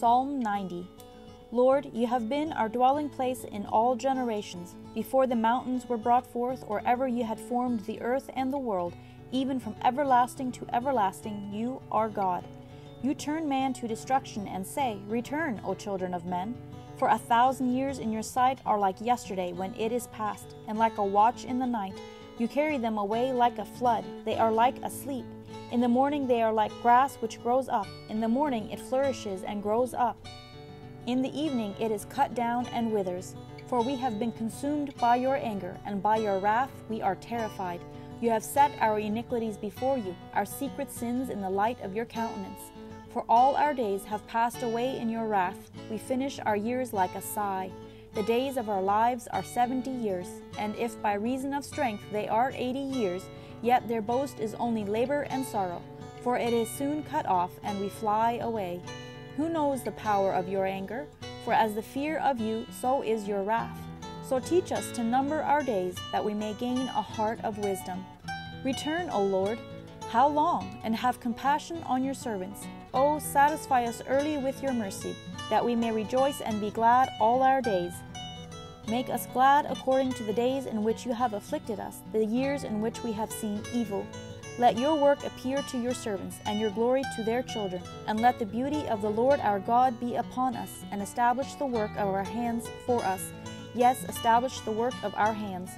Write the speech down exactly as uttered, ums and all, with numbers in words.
Psalm ninety. Lord, you have been our dwelling place in all generations, before the mountains were brought forth, or ever you had formed the earth and the world, even from everlasting to everlasting, you are God. You turn man to destruction and say, Return, O children of men. For a thousand years in your sight are like yesterday when it is past, and like a watch in the night. You carry them away like a flood. They are like asleep. In the morning they are like grass which grows up. In the morning it flourishes and grows up. In the evening it is cut down and withers. For we have been consumed by your anger, and by your wrath we are terrified. You have set our iniquities before you, our secret sins in the light of your countenance. For all our days have passed away in your wrath. We finish our years like a sigh. The days of our lives are seventy years, and if by reason of strength they are eighty years, yet their boast is only labor and sorrow, for it is soon cut off, and we fly away. Who knows the power of your anger? For as the fear of you, so is your wrath. So teach us to number our days, that we may gain a heart of wisdom. Return, O Lord, how long? And have compassion on your servants. O, satisfy us early with your mercy, that we may rejoice and be glad all our days. Make us glad according to the days in which you have afflicted us, the years in which we have seen evil. Let your work appear to your servants, and your glory to their children. And let the beauty of the Lord our God be upon us, and establish the work of our hands for us. Yes, establish the work of our hands.